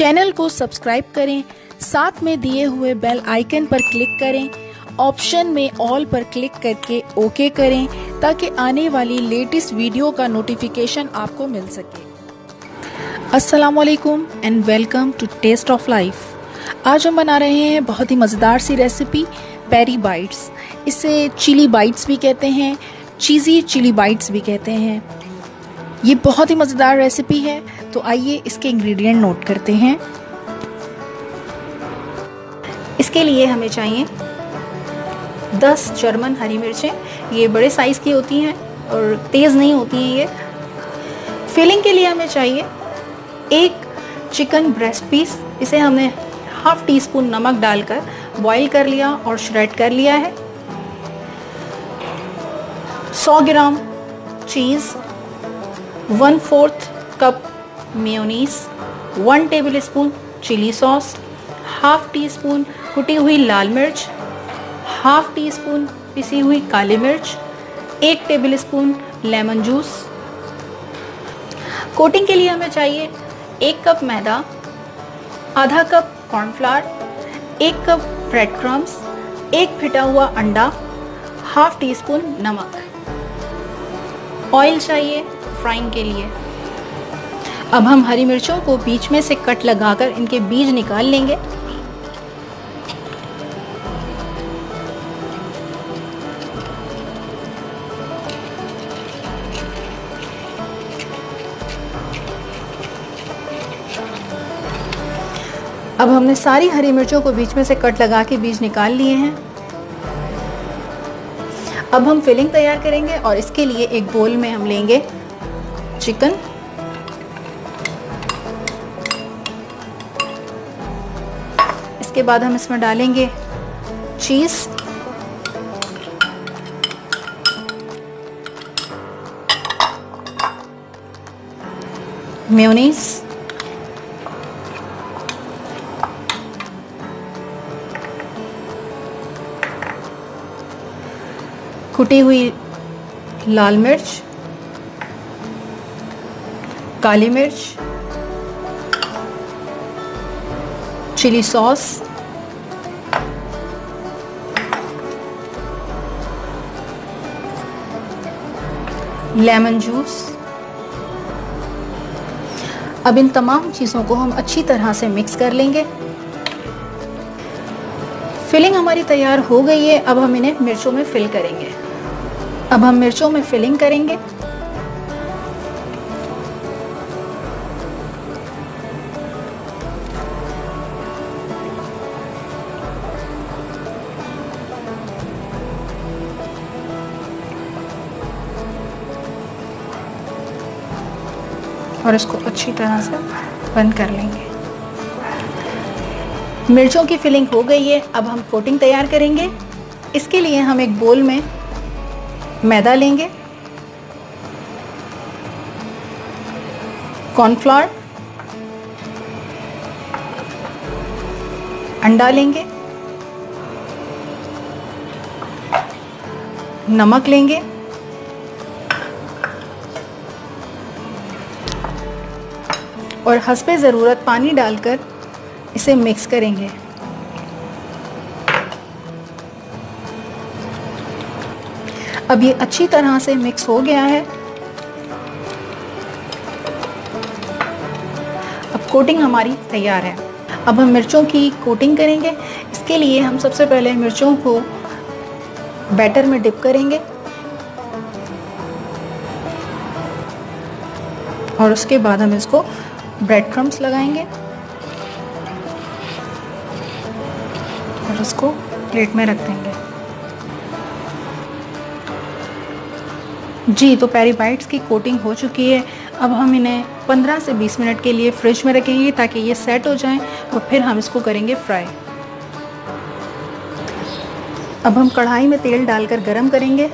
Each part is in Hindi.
चैनल को सब्सक्राइब करें, साथ में दिए हुए बेल आइकन पर क्लिक करें, ऑप्शन में ऑल पर क्लिक करके ओके करें ताकि आने वाली लेटेस्ट वीडियो का नोटिफिकेशन आपको मिल सके। अस्सलामु अलैकुम and welcome to taste of life. आज हम बना रहे हैं बहुत ही मज़ेदार सी रेसिपी पेरी बाइट्स। इसे चिली बाइट्स भी कहते हैं, चीज़ी चिली बाइट्स भी कहते हैं। ये बहुत ही मज़ेदार रेसिपी है, तो आइए इसके इंग्रेडिएंट नोट करते हैं। इसके लिए हमें चाहिए 10 जर्मन हरी मिर्चें। ये बड़े साइज़ की होती हैं और तेज़ नहीं होती हैं। ये फिलिंग के लिए हमें चाहिए एक चिकन ब्रेस्ट पीस। इसे हमने हाफ टीस्पून नमक डालकर बॉईल कर लिया और श्रेड कर लिया है। 100 gram cheese, 1/4 cup mayonnaise, 1 tablespoon chili sauce, half teaspoon कुटी हुई लाल मिर्च, हाफ टीस्पून पिसी हुई काली मिर्च, 1 टेबलस्पून लेमन जूस। कोटिंग के लिए हमें चाहिए 1 कप मैदा, आधा cup cornflour, 1 cup bread crumbs, 1 फिटा हुआ अंडा, हाफ टीस्पून नमक। ऑयल चाहिए फ्राइंग के लिए। अब हम हरी मिर्चों को बीच में से कट लगाकर इनके बीज निकाल लेंगे। अब हमने सारी हरी मिर्चों को बीच में से कट लगा के बीज निकाल लिए हैं। अब हम फिलिंग तैयार करेंगे और इसके लिए एक बोल में हम लेंगे चिकन, इसके बाद हम इसमें डालेंगे चीज़, मेयोनीज़, कुटी हुई लाल मिर्च, काली मिर्च, चिली सॉस, लेमन जूस। अब इन तमाम चीज़ों को हम अच्छी तरह से मिक्स कर लेंगे। फिलिंग हमारी तैयार हो गई है। अब हम इन्हें मिर्चों में फिल करेंगे। अब हम मिर्चों में फिलिंग करेंगे। और इसको अच्छी तरह से बंद कर लेंगे। मिर्चों की फिलिंग हो गई है। अब हम कोटिंग तैयार करेंगे। इसके लिए हम एक बोल में मैदा लेंगे, कॉर्नफ्लावर, अंडा लेंगे, नमक लेंगे, और हस्बे ज़रूरत पानी डालकर इसे मिक्स करेंगे। अब ये अच्छी तरह से मिक्स हो गया है। अब कोटिंग हमारी तैयार है। अब हम मिर्चों की कोटिंग करेंगे। इसके लिए हम सबसे पहले मिर्चों को बैटर में डिप करेंगे और उसके बाद हम इसको ब्रेड क्रम्स लगाएंगे और उसको प्लेट में रख देंगे। जी, तो पेरी बाइट्स की कोटिंग हो चुकी है। अब हम इन्हें 15 से 20 मिनट के लिए फ्रिज में रखेंगे ताकि ये सेट हो जाएं और फिर हम इसको करेंगे फ्राई। अब हम कढ़ाई में तेल डालकर गरम करेंगे।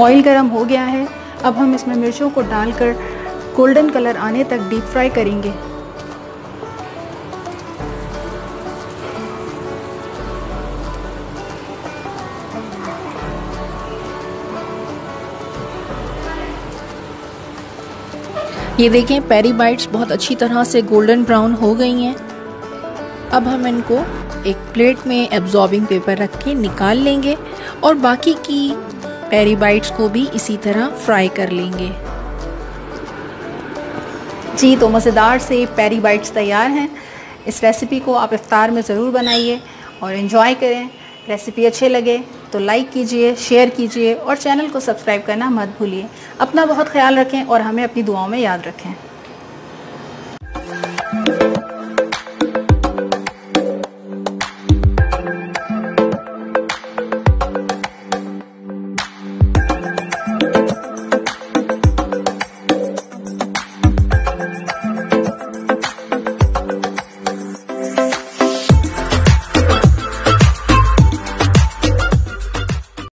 ऑयल गरम हो गया है। अब हम इसमें मिर्चों को डालकर गोल्डन कलर आने तक डीप फ्राई करेंगे। ये ये देखें पेरी बाइट्स बहुत अच्छी तरह से गोल्डन ब्राउन हो गई हैं। अब हम इनको एक प्लेट में एब्जॉर्बिंग पेपर रख के निकाल लेंगे और बाकी की पेरी बाइट्स को भी इसी तरह फ्राई कर लेंगे। जी तो मज़ेदार से पेरी बाइट्स तैयार हैं। इस रेसिपी को आप इफ्तार में ज़रूर बनाइए और इन्जॉय करें। रेसिपी अच्छे लगे तो लाइक कीजिए, शेयर कीजिए और चैनल को सब्सक्राइब करना मत भूलिए। अपना बहुत ख्याल रखें और हमें अपनी दुआओं में याद रखें।